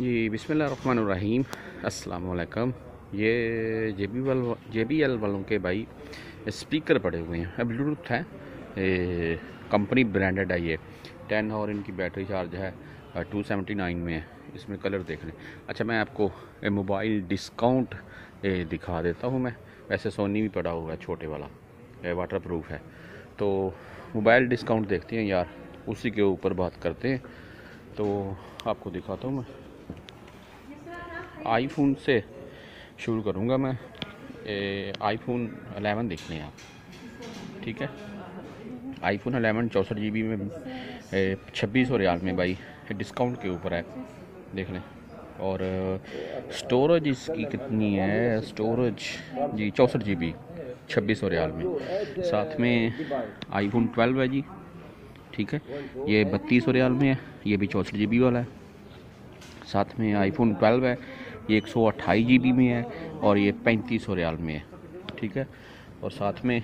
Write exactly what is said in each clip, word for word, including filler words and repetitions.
जी बिस्मिल्लाहिर्रहमानिर्रहीम, अस्सलाम वालेकुम। ये जेबीएल जेबीएल वालों के भाई स्पीकर पड़े हुए हैं। ब्लूटूथ है, कंपनी ब्रांडेड है ये। टेन और इनकी बैटरी चार्ज है, टू सेवेंटी नाइन में है। इसमें कलर देख लें। अच्छा, मैं आपको मोबाइल डिस्काउंट दिखा देता हूँ। मैं वैसे सोनी भी पड़ा हुआ है, छोटे वाला वाटर प्रूफ है। तो मोबाइल डिस्काउंट देखते हैं यार, उसी के ऊपर बात करते हैं। तो आपको दिखाता हूँ। मैं आईफोन से शुरू करूँगा। मैं आईफोन इलेवन देख लें आप, ठीक है। आईफोन इलेवन चौंसठ जी बी में छब्बीस सौ रियाल में भाई डिस्काउंट के ऊपर है, देख लें। और स्टोरेज इसकी कितनी है, स्टोरेज जी चौंसठ जी बी छब्बीस सौ रियाल में। साथ में आईफोन ट्वेल्व है जी, ठीक है। ये बत्तीस सौ रियाल में है, ये भी चौंसठ जी बी वाला है। साथ में आईफोन ट्वेल्व है, ये एक सौ अट्ठाईस जी बी में है और ये पैंतीस सौ रियाल में है, ठीक है। और साथ में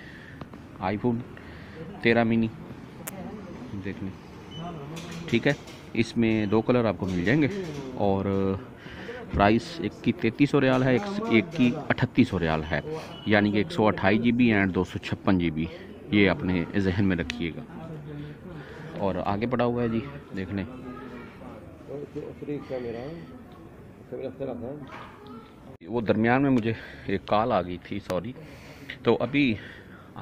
आईफोन तेरह मिनी देख लें, ठीक है। इसमें दो कलर आपको मिल जाएंगे और प्राइस एक की तैंतीस सौ रियाल है, एक, एक की अठतीस सौ रियाल है। यानी कि एक सौ अट्ठाईस जी बी एंड दो सौ छप्पन जी बी, ये अपने जहन में रखिएगा। और आगे पड़ा हुआ है जी, देख लें। वो दरमियान में मुझे एक कॉल आ गई थी, सॉरी। तो अभी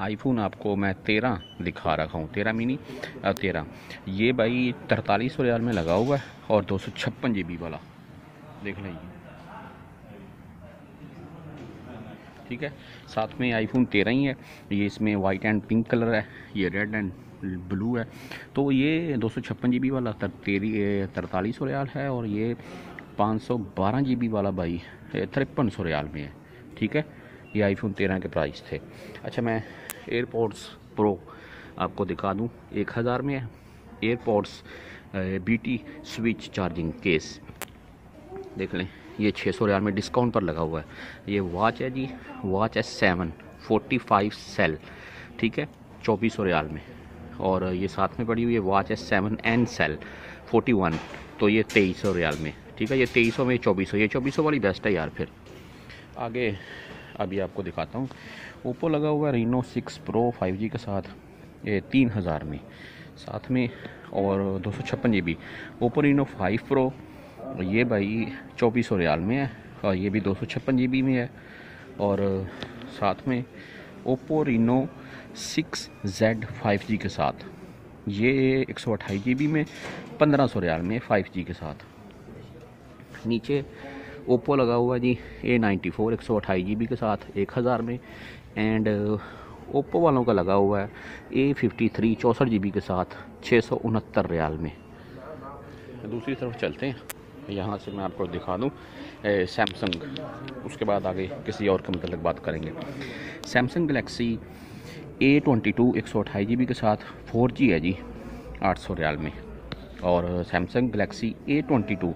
आईफोन आपको मैं तेरह दिखा रखा हूँ, तेरह मिनी तेरह। ये भाई तरतालीस सौ रियाल में लगा हुआ है और दो सौ छप्पन जी बी वाला, देख लें, ठीक है। साथ में आईफोन तेरह ही है ये, इसमें वाइट एंड पिंक कलर है, ये रेड एंड ब्लू है। तो ये दो सौ छप्पन जी बी वाला तेरी तरतालीस सौ रियाल है और ये पाँच सौ बारह जी बी वाला भाई तिरपन सौ रियाल में है, ठीक है। ये आईफोन तेरह के प्राइस थे। अच्छा, मैं एयरपोड्स प्रो आपको दिखा दूँ, एक हज़ार में है। AirPods B T switch charging case देख लें, ये छः सौ रियाल में डिस्काउंट पर लगा हुआ है। ये वॉच है जी, वॉच है सेवन फोर्टी फाइव सेल, ठीक है, चौबीस सौ रियाल में। और ये साथ में पड़ी हुई है वॉच है seven N sale forty one, तो ये तेईस सौ रियाल में, ठीक है। ये तेईस सौ में चौबीस सौ, ये चौबीस सौ वाली बेस्ट है यार। फिर आगे अभी आपको दिखाता हूँ, ओप्पो लगा हुआ है Reno six Pro five G के साथ, ये तीन हज़ार में। साथ में और दो सौ छप्पन G B Oppo Reno five Pro, ये भाई चौबीस सौ रियाल में है और ये भी दो सौ छप्पन जी बी में है। और साथ में Oppo Reno six Z five G के साथ, ये एक सौ अट्ठाईस जी बी में पंद्रह सौ रियाल में फाइव जी के साथ। नीचे ओप्पो लगा हुआ जी ए नाइन्टी फोर एक सौ अट्ठाईस जी बी के साथ एक हज़ार में। एंड ओप्पो वालों का लगा हुआ है ए फिफ्टी थ्री चौंसठ जी बी के साथ छः सौ उनहत्तर रियाल में। दूसरी तरफ चलते हैं, यहाँ से मैं आपको दिखा दूँ सैमसंग, उसके बाद आगे किसी और के मतलब बात करेंगे। Samsung Galaxy A twenty two एक सौ अट्ठाईस जी बी के साथ फोर जी है जी आठ सौ रियाल में। और Samsung Galaxy A twenty two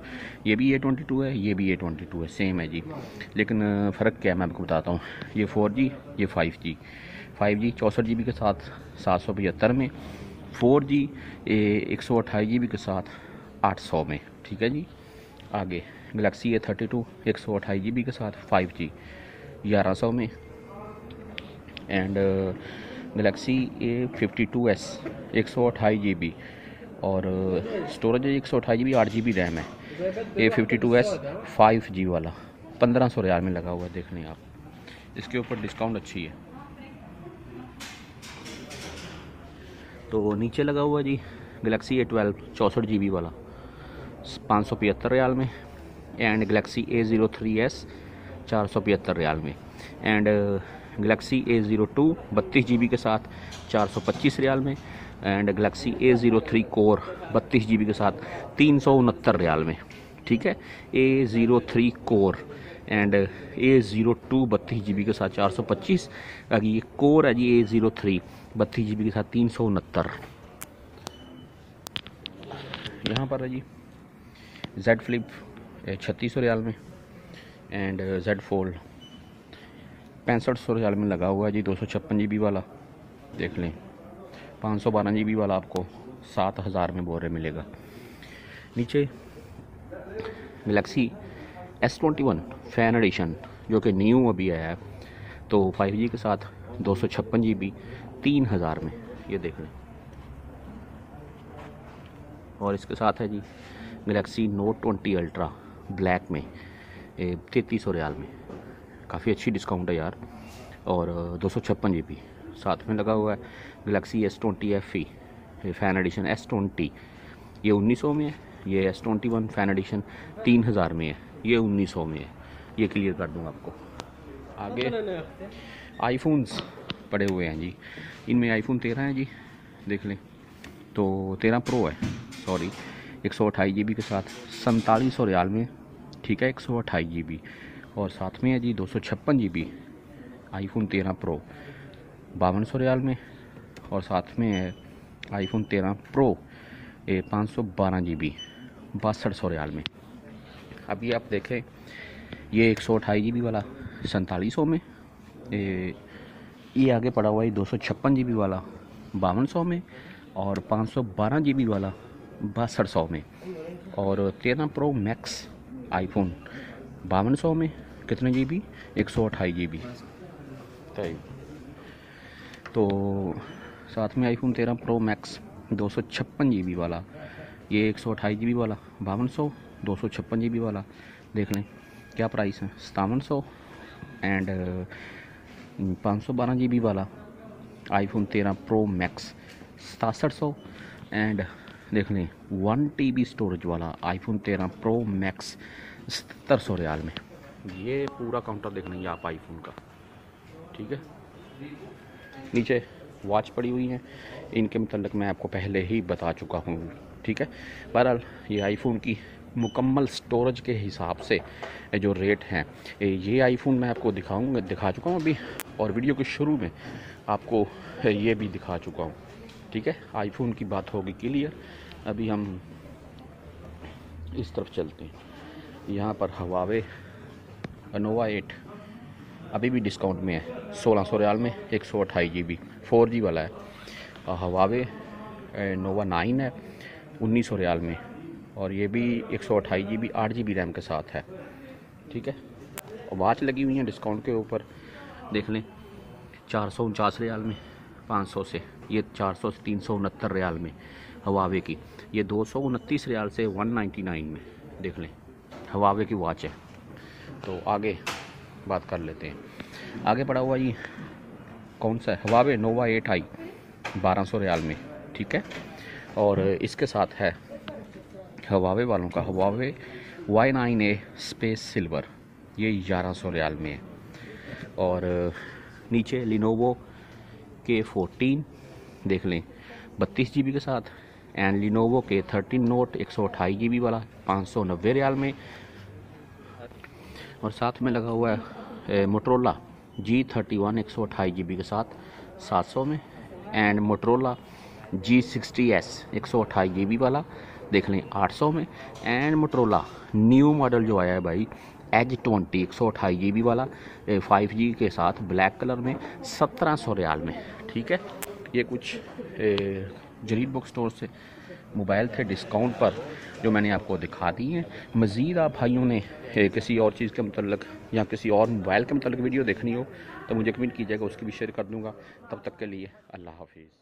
ये भी ए ट्वेंटी टू है, ये भी ए ट्वेंटी टू है, सेम है जी। लेकिन फ़र्क क्या है मैं आपको बताता हूँ। ये फोर जी, ये फाइव जी फाइव जी चौंसठ जी बी के साथ सात सौ पचहत्तर में, फोर जी एक सौ अट्ठाईस जी बी के साथ आठ सौ में, ठीक है जी। आगे गैलेक्सी ए थर्टी टू एक सौ अट्ठाईस जी बी के साथ फाइव जी ग्यारह सौ में। And Galaxy A fifty two S एक सौ अट्ठाईस जी बी और स्टोरेज एक सौ अट्ठाईस जी बी आठ जी बी रैम है। A fifty two S five G वाला पंद्रह सौ रियाल में लगा हुआ है, देख लें आप। इसके ऊपर डिस्काउंट अच्छी है। तो नीचे लगा हुआ जी गैलेक्सी ए ट्वेल्व चौंसठ जी बी वाला पाँच सौ पचहत्तर रियाल में। And Galaxy A zero three S चार सौ पचहत्तर रियाल में। And Galaxy A zero two बत्तीस जी बी के साथ चार सौ पच्चीस रियाल में। And Galaxy A zero three core बत्तीस जी बी के साथ तीन सौ उनहत्तर रियाल में, ठीक है। A zero three core and A zero two बत्तीस जी बी के साथ चार सौ पच्चीस, ये कोर है जी ए ज़ीरो थ्री बत्तीस जी बी के साथ तीन सौ उनहत्तर। यहाँ पर है जी जेड फ्लिप छत्तीस सौ रियाल में। एंड जेड फोल्ड पैंसठ सौ रियाल में लगा हुआ है जी, दो सौ छप्पन जी बी वाला देख लें। पाँच सौ बारह जी बी वाला आपको सात हज़ार में बोरे मिलेगा। नीचे Galaxy S twenty one fan edition जो कि न्यू अभी आया है, तो फाइव जी के साथ दो सौ छप्पन जी बी तीन हज़ार में, ये देख लें। और इसके साथ है जी Galaxy Note twenty Ultra black में तैंतीस सौ रियाल में, काफ़ी अच्छी डिस्काउंट है यार। और दो सौ छप्पन जी बी साथ में लगा हुआ है। Galaxy S twenty F E fan edition S twenty ये उन्नीस सौ में है, ये S twenty one fan edition तीन हज़ार में है, ये उन्नीस सौ में है, ये क्लियर कर दूँगा आपको। आगे आईफोन्स पड़े हुए हैं जी, इनमें आईफोन तेरह है जी, देख लें, तो तेरह प्रो है सॉरी, एक सौ अट्ठाईस जी बी के साथ सैंतालीस सौ रियाल में, ठीक है, एक सौ अट्ठाईस जी बी। और साथ में है जी दो सौ छप्पन जी बी आईफोन तेरह प्रो बावन सौ रियाल में। और साथ में है आईफोन तेरह प्रो पाँच सौ बारह जी बी बासठ सौ रियाल में। अब ये आप देखें, ये एक सौ अट्ठाईस जी बी वाला सैंतालीस सौ में, ए, ये आगे पड़ा हुआ है दो सौ छप्पन जी बी वाला बावन सौ में, और पाँच सौ बारह जी बी वाला बासठ सौ में। और तेरह प्रो मैक्स आईफोन बावन सौ में, कितने जी बी? एक सौ अट्ठाईस जी बी। तो साथ में आईफोन तेरह प्रो मैक्स दो सौ छप्पन जी बी वाला, ये एक सौ अट्ठाईस जी बी वाला बावन सौ, दो सौ छप्पन जी बी वाला, देख लें क्या प्राइस है, सतावन सौ। एंड पाँच सौ बारह जी बी वाला आईफोन तेरह प्रो मैक्स सतासठ सौ। एंड देख लें वन टी बी स्टोरेज वाला आईफोन तेरह प्रो मैक्स सतर सौ रियाल में। ये पूरा काउंटर देख लेंगे आप आईफोन का, ठीक है। नीचे वॉच पड़ी हुई हैं, इनके मतलब मैं आपको पहले ही बता चुका हूँ, ठीक है। बहरहाल ये आईफोन की मुकम्मल स्टोरेज के हिसाब से जो रेट हैं, ये आईफोन मैं आपको दिखाऊंगा, दिखा चुका हूँ अभी, और वीडियो के शुरू में आपको ये भी दिखा चुका हूँ, ठीक है। आईफोन की बात होगी क्लियर। अभी हम इस तरफ चलते हैं, यहाँ पर हुवावे नोवा एट अभी भी डिस्काउंट में है, सोलह सौ रियाल में, एक सौ अट्ठाईस जी बी फोर जी वाला है। हुवावे नोवा नाइन है उन्नीस सौ रियाल में, और ये भी एक सौ अट्ठाईस जी बी आठ जी बी रैम के साथ है, ठीक है। और वॉच लगी हुई है डिस्काउंट के ऊपर, देख लें चार सौ उनचास रियाल में, पाँच सौ से ये चार सौ से तीन सौ उनहत्तर रियाल में। हुवावे की ये दो सौ उनतीस रियाल से वन नाइन्टी नाइन में, देख लें हुवावे की वॉच है। तो आगे बात कर लेते हैं, आगे पड़ा हुआ ये कौन सा है, हुवावे नोवा एट आई बारह सौ रियाल में, ठीक है। और इसके साथ है हुवावे वालों का Huawei Y nine A space silver, ये ग्यारह सौ रियाल में है। और नीचे लेनोवो के फोर्टीन देख लें बत्तीस जी बी के साथ, and Lenovo K thirteen note एक सौ अट्ठाईस जी बी वाला पाँच सौ नब्बे रियाल में। और साथ में लगा हुआ है मोटोरोला जी थर्टी वन एक सौ अट्ठाईस जी बी के साथ सात सौ में, and Motorola G sixty S एक सौ अट्ठाईस जी बी वाला देख लें आठ सौ में, एंड मोटोरोला न्यू मॉडल जो आया है भाई एज ट्वेंटी एक सौ अट्ठाईस जी बी वाला फाइव जी के साथ ब्लैक कलर में सत्रह सौ रियाल में, ठीक है। ये कुछ जरीर बुक स्टोर से मोबाइल थे डिस्काउंट पर जो मैंने आपको दिखा दी हैं। मज़ीद आप भाइयों ने किसी और चीज़ के मतलब या किसी और मोबाइल के मतलब वीडियो देखनी हो तो मुझे कमेंट कीजिएगा, उसकी भी शेयर कर दूँगा। तब तक के लिए अल्लाह हाफिज़।